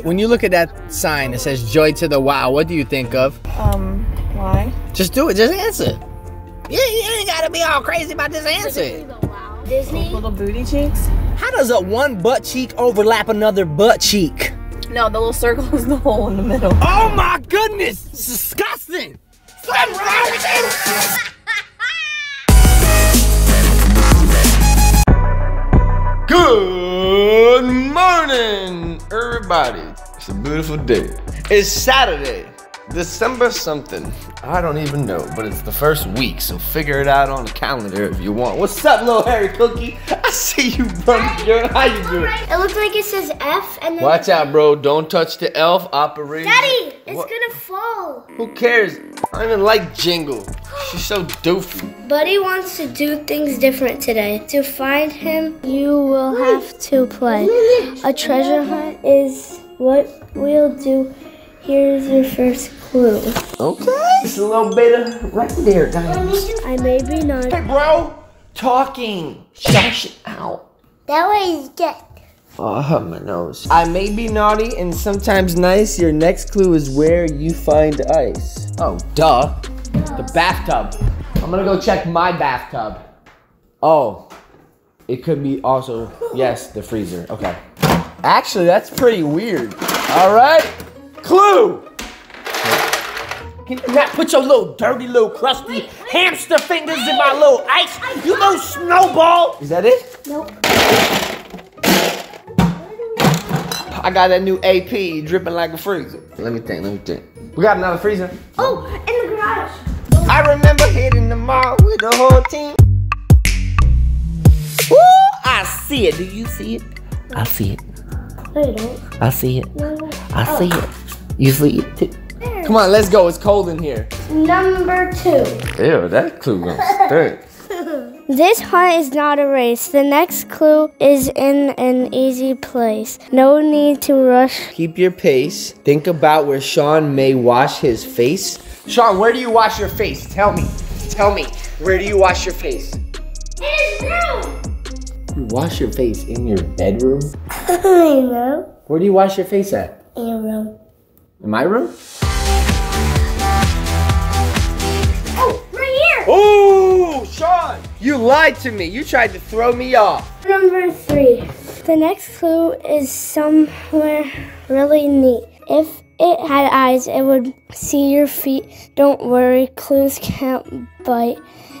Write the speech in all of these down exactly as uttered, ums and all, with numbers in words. When you look at that sign that says Joy to the Wow, what do you think of? Um, why? Just do it. Just answer. You, you ain't gotta be all crazy about this answer. Disney, the Wow. Disney? Little booty cheeks. How does a one butt cheek overlap another butt cheek? No, the little circle is the hole in the middle. Oh my goodness! It's disgusting! What's wrong with you? Good morning, everybody. It's a beautiful day. It's Saturday, December something. I don't even know, but it's the first week, so figure it out on the calendar if you want. What's up, little hairy cookie? I see you, buddy. Girl, how you doing? It looks like it says F and then... Watch out, bro. Don't touch the elf operator. Daddy, it's what? Gonna fall. Who cares? I don't even like Jingle. She's so doofy. Buddy wants to do things different today. To find him, you will have to play. A treasure hunt is what we'll do. Here's your first clue. Okay. It's a little beta right there, guys. I may be not. Hey, bro. Talking. Shush it out. That way is good. Oh, I hurt my nose. I may be naughty and sometimes nice. Your next clue is where you find ice. Oh, duh. The bathtub. I'm gonna go check my bathtub. Oh, it could be also, yes, the freezer. Okay. Actually, that's pretty weird. All right. Clue. Can you not put your little dirty, little crusty wait, wait, hamster fingers wait. in my little ice? You little snowball. Is that it? Nope. I got that new A P dripping like a freezer. Let me think, let me think. We got another freezer. Oh, in the garage. I remember hitting the mall with the whole team. Woo, I see it. Do you see it? I see it. No, you don't. I see it. No, no. I see oh. it. You see it too. There. Come on, let's go. It's cold in here. Number two. Ew, that clue gonna stink. This hunt is not a race. The next clue is in an easy place. No need to rush. Keep your pace. Think about where Sean may wash his face. Sean, where do you wash your face? Tell me. Tell me. Where do you wash your face? In his room. You wash your face in your bedroom? I know. Where do you wash your face at? In your room. In my room? Oh, right here. Oh! Sean, you lied to me. You tried to throw me off. Number three. The next clue is somewhere really neat. If it had eyes, it would see your feet. Don't worry, clues can't bite.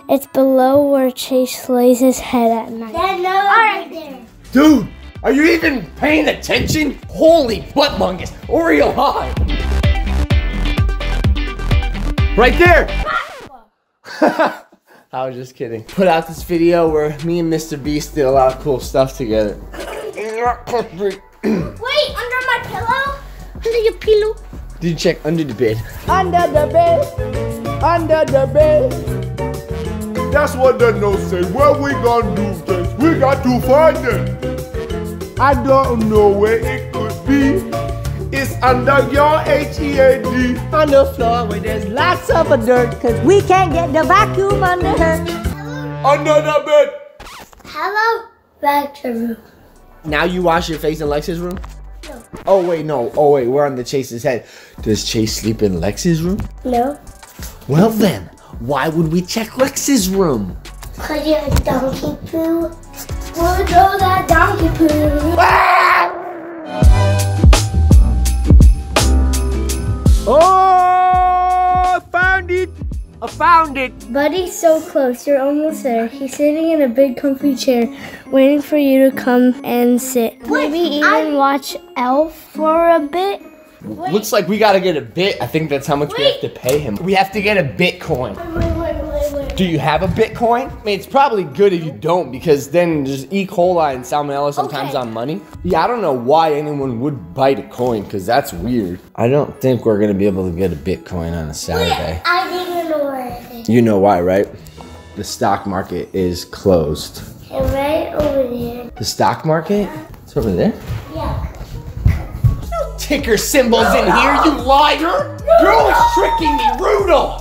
It's below where Chase lays his head at night. Dad, no, all right there. Dude, are you even paying attention? Holy buttmungus, Oreo high. Right there. I was just kidding. Put out this video where me and MrBeast did a lot of cool stuff together. Wait, under my pillow? Under your pillow? Did you check under the bed? Under the bed. Under the bed. That's what the note says. What we gonna do first? We got to find it. I don't know where it could be. It's under your H E A D. On the floor where there's lots of dirt, cause we can't get the vacuum under her. Hello. Under the bed. Hello, bathroom. Now you wash your face in Lexi's room? No. Oh wait, no. Oh wait, we're under Chase's head. Does Chase sleep in Lexi's room? No. Well then, why would we check Lexi's room? Cause you're a donkey poo. We'll throw that donkey poo. Ah! Oh, I found it! I found it! Buddy's so close, you're almost there. He's sitting in a big comfy chair, waiting for you to come and sit. Wait, Maybe even I... watch Elf for a bit. Wait. Looks like we gotta get a bit. I think that's how much wait. we have to pay him. We have to get a Bitcoin. Wait, wait, wait, wait. Do you have a Bitcoin? I mean, it's probably good if you don't, because then there's E. coli and salmonella sometimes okay. on money. Yeah, I don't know why anyone would bite a coin, because that's weird. I don't think we're gonna be able to get a Bitcoin on a Saturday. Wait, I didn't know why. You know why, right? The stock market is closed. And right over there. The stock market? It's over there? Yeah. No ticker symbols in here, you liar! You're always tricking me, Rudolph!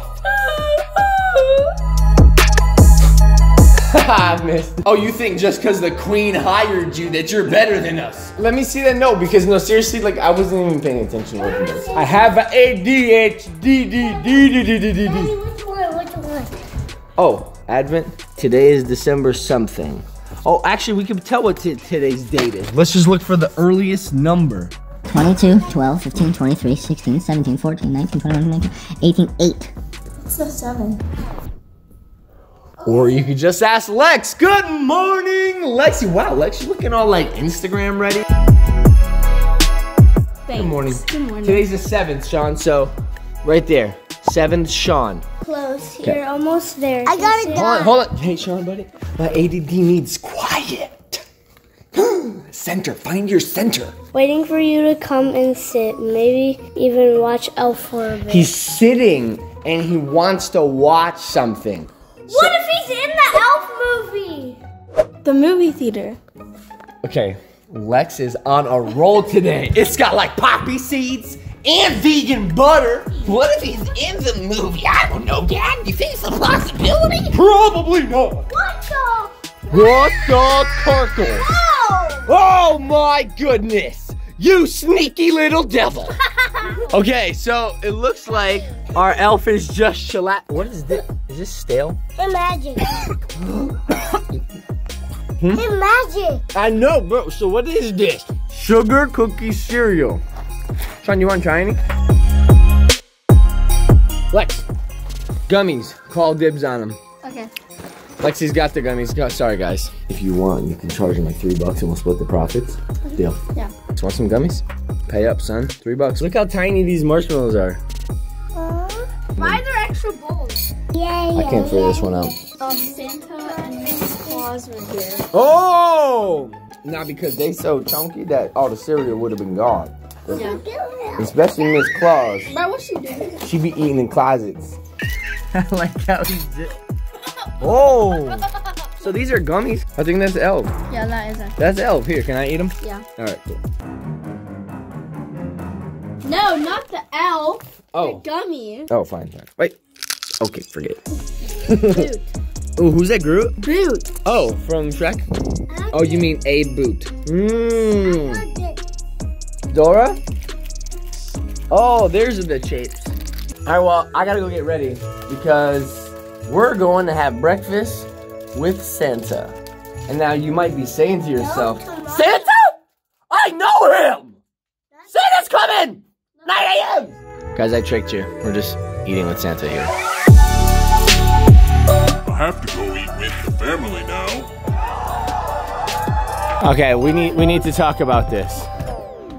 I missed. Oh, you think just because the queen hired you that you're better than us? Let me see that note, because no, seriously, like, I wasn't even paying attention. I have a A D H D D D D D D D D D D. Oh, Advent. Today is December something. Oh, actually, we can tell what today's date is. Let's just look for the earliest number. twenty-two, twelve, fifteen, twenty-three, sixteen, seventeen, fourteen, nineteen, twenty-one, nineteen, eighteen, eight. It's the seven. Or you could just ask Lex. Good morning, Lexi. Wow, Lex, you're looking all like Instagram ready. Thanks. Good morning. Good morning. Today's the seventh, Sean, so right there. seventh, Sean. Close, you're okay. Almost there. I got it done. Hold on, hold on. Hey, Sean, buddy. My A D D needs quiet. Center, find your center. Waiting for you to come and sit. Maybe even watch Elf for a bit. He's sitting and he wants to watch something. What if he's in the Elf movie? The movie theater. Okay, Lex is on a roll today. It's got like poppy seeds and vegan butter. What if he's in the movie? I don't know, Dad. You think it's a possibility? Probably not. What the? What the turkle? Oh! Oh my goodness. You sneaky little devil. Okay, so it looks like our elf is just shellac. What is this? Is this stale? Imagine. hmm? Imagine. I know, bro. So what is this? Sugar cookie cereal. Sean, you want to try any? Lex, gummies. Call dibs on them. Okay. Lexi's got the gummies. Go, sorry, guys. If you want, you can charge them like three bucks and we'll split the profits. Okay. Deal. Yeah. So want some gummies? Pay up, son. Three bucks. Look how tiny these marshmallows are. Uh, why are there extra bowls? Yeah, yeah, I can't figure yeah. this one out. Um, Santa and Miss Claus were here. Oh! Not because they so chunky that all the cereal would have been gone. Yeah. Especially Miss Claus. But what's she doing? She be eating in closets. I like how he did. Oh! So these are gummies. I think that's Elf. Yeah, that is Elf. That's Elf. Here, can I eat them? Yeah. All right, cool. No, not the Elf. Oh. The gummy. Oh, fine, fine. Wait. Okay, forget it. Ooh, who's that Groot? Groot. Oh, from Shrek? Oh, you mean a boot. Mmm. Dora? Oh, there's the shapes. All right, well, I gotta go get ready because we're going to have breakfast with Santa. And now you might be saying to yourself, Santa? I know him! Santa's coming! nine A M Guys, I tricked you. We're just eating with Santa here. I have to go eat with the family now. Okay, we need we need to talk about this.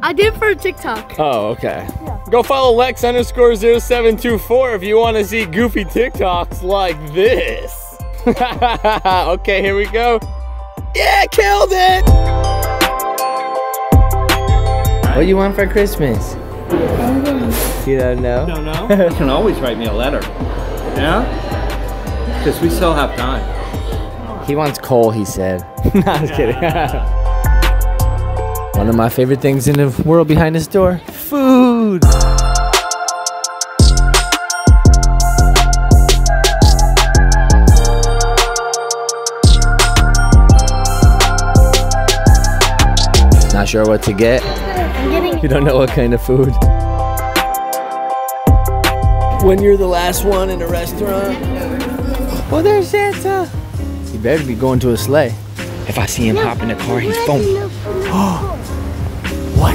I did for a TikTok. Oh, okay. Yeah. Go follow Lex underscore zero seven two four if you want to see goofy TikToks like this. Okay, here we go. Yeah, killed it. What do you want for Christmas? You don't know? You don't know? You can always write me a letter. Yeah. Because we still have time. He wants coal, he said. No, I was kidding. One of my favorite things in the world behind this door, food. Not sure what to get. You don't know what kind of food. When you're the last one in a restaurant. Oh, there's Santa. He better be going to a sleigh. If I see him no, hop in the car, he's foaming. Oh, what?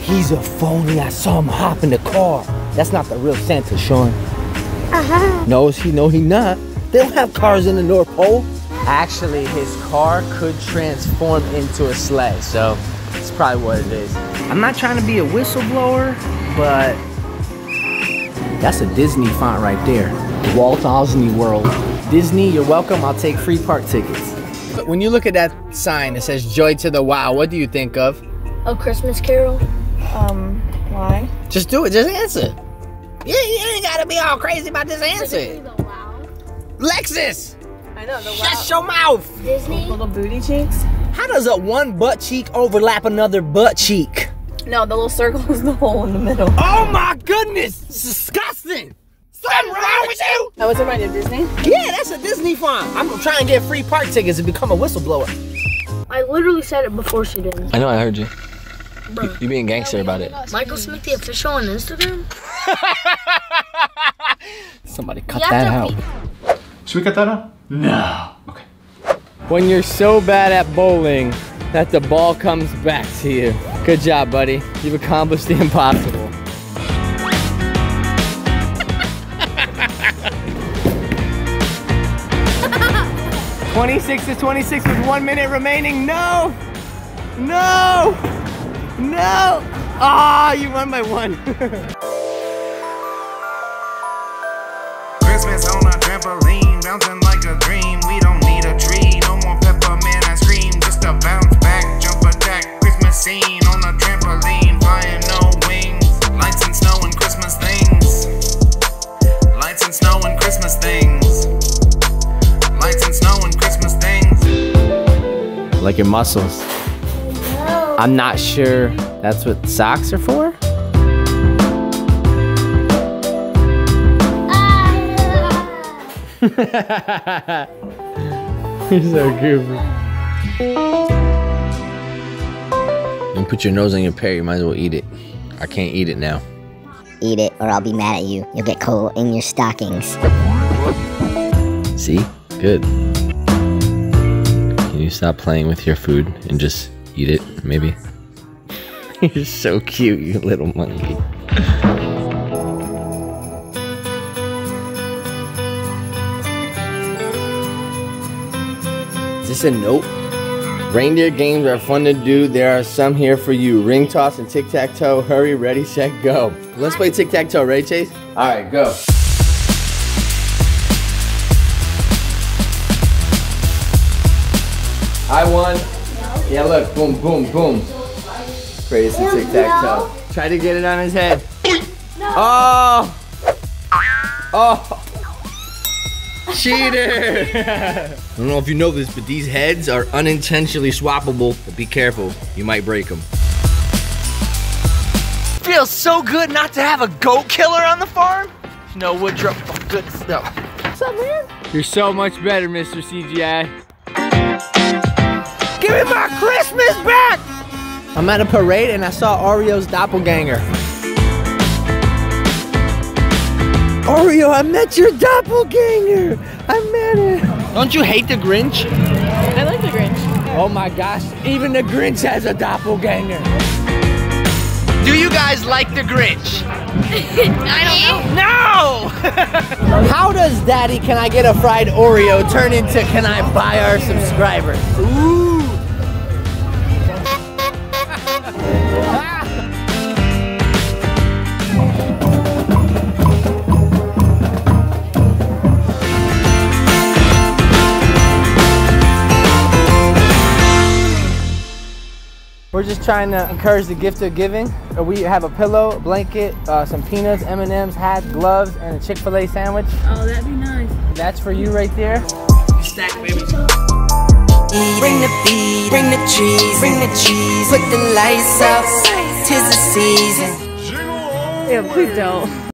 He's a phony. I saw him hop in the car. That's not the real Santa, Sean. Uh-huh. No, he, no, he not. They don't have cars in the North Pole. Actually, his car could transform into a sleigh, so that's probably what it is. I'm not trying to be a whistleblower, but that's a Disney font right there. Walt Disney World. Disney, you're welcome. I'll take free park tickets. When you look at that sign that says Joy to the Wow, what do you think of? A Christmas Carol. Um, why? Just do it. Just answer. You, you ain't gotta be all crazy about this answer. Disney the Wow. Lexus! I know, the Wow. Shut your mouth! Disney? Little booty cheeks? How does a one butt cheek overlap another butt cheek? No, the little circle is the hole in the middle. Oh my goodness! It's disgusting! Something wrong with you? I was reminded of Disney? Yeah, that's a Disney farm. I'm gonna try and get free park tickets and become a whistleblower. I literally said it before she did. I know, I heard you. Bro. You being gangster about it. Michael Smith, the official on Instagram? Somebody cut that out. Should we cut that out? No. Okay. When you're so bad at bowling that the ball comes back to you. Good job, buddy. You've accomplished the impossible. twenty-six to twenty-six with one minute remaining. No! No! No! Ah, you won by one. Christmas on a trampoline, bouncing like a dream. We don't need a tree, no more peppermint ice cream. Just a bounce back, jump attack, Christmas scene on a trampoline, flying no wings. Lights and snow and Christmas things. Lights and snow and Christmas things. Lights and snow and Christmas things. Like your muscles. I'm not sure that's what socks are for. Ah. You're so goofy. You put your nose on your pear, you might as well eat it. I can't eat it now. Eat it or I'll be mad at you. You'll get coal in your stockings. See? Good. Can you stop playing with your food and just eat it, maybe? You're so cute, you little monkey. Is this a note? Reindeer games are fun to do. There are some here for you. Ring toss and tic-tac-toe. Hurry, ready, set, go. Let's play tic-tac-toe, ready, Chase? All right, go. I won. Yeah, look, boom, boom, boom. Crazy tic-tac-toe. No. Try to get it on his head. No. Oh! Oh! Cheater! I don't know if you know this, but these heads are unintentionally swappable. But be careful, you might break them. Feels so good not to have a goat killer on the farm. No wood drop, oh, good stuff. What's up, man? You're so much better, Mister C G I. Give me my Christmas back! I'm at a parade and I saw Oreo's doppelganger. Oreo, I met your doppelganger! I met it! Don't you hate the Grinch? I like the Grinch. Oh my gosh, even the Grinch has a doppelganger. Do you guys like the Grinch? I don't know. No! How does Daddy Can I Get a Fried Oreo turn into Can I Buy Our Subscribers? Ooh! We're just trying to encourage the gift of giving. We have a pillow, blanket, uh, some peanuts, M and M's, hat, gloves, and a Chick-fil-A sandwich. Oh, that'd be nice. That's for you right there. Stack, baby. Bring the beef, bring the cheese, bring the cheese, put the lights up, 'tis the season. Yeah, please don't.